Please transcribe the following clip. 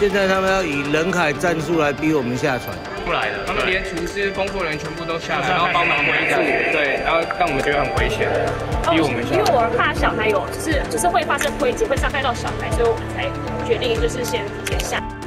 现在他们要以人海战术来逼我们下船。出来的，他们连厨师、工作人员全部都下来，然后帮忙维护，对，然后让我们觉得很危险，逼我们下。因为我们怕小孩有，就是会发生危机，会伤害到小孩，所以我们才决定就是先提前下。